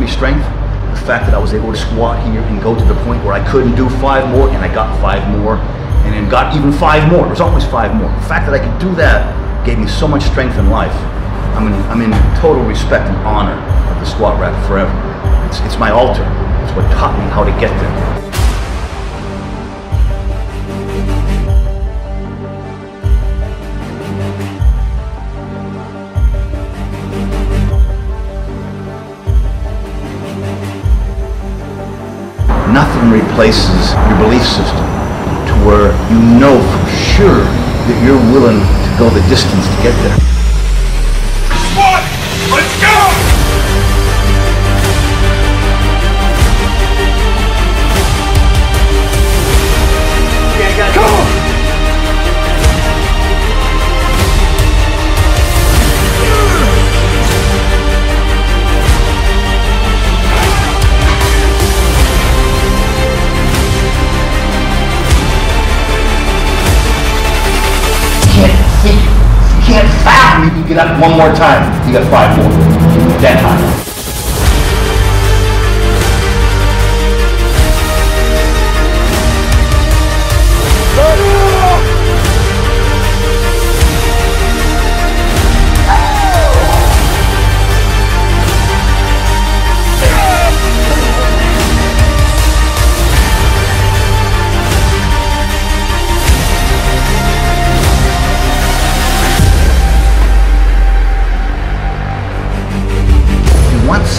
me strength, the fact that I was able to squat here and go to the point where I couldn't do five more, and I got five more, and then got even five more. There's always five more. The fact that I could do that gave me so much strength in life. I'm in total respect and honor of the squat rack forever. It's my altar. It's what taught me how to get there. Nothing replaces your belief system to where you know for sure that you're willing to go the distance to get there. Squat! Let's go! Yeah, I got it. Come on! You can't foul me. You get up one more time, you got five more. That time.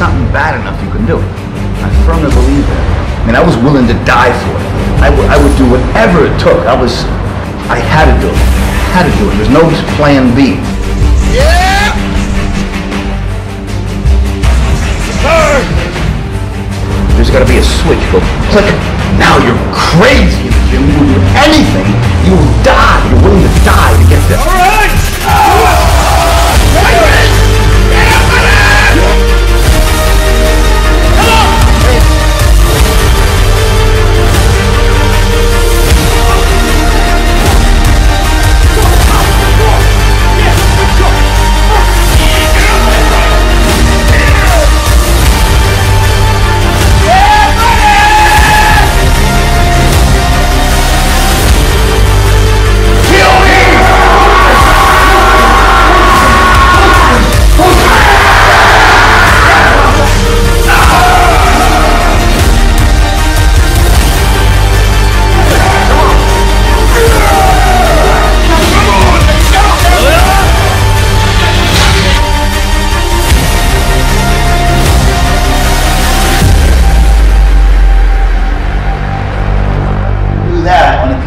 Something bad enough, you can do it. I firmly believe that. I mean, I was willing to die for it. I would do whatever it took. I had to do it. I had to do it. There's no plan B. Yeah! Burn! There's got to be a switch. Go click. Now you're crazy. If you will do anything, you will die. You're willing to die to get there. All right!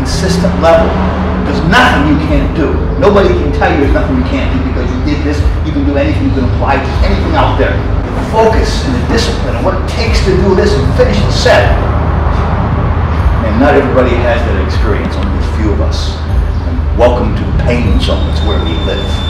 Consistent level. There's nothing you can't do. Nobody can tell you there's nothing you can't do because you did this. You can do anything. You can apply to anything out there. The focus and the discipline and what it takes to do this and finish the set. And not everybody has that experience. Only a few of us. And welcome to the pain zone. It's where we live.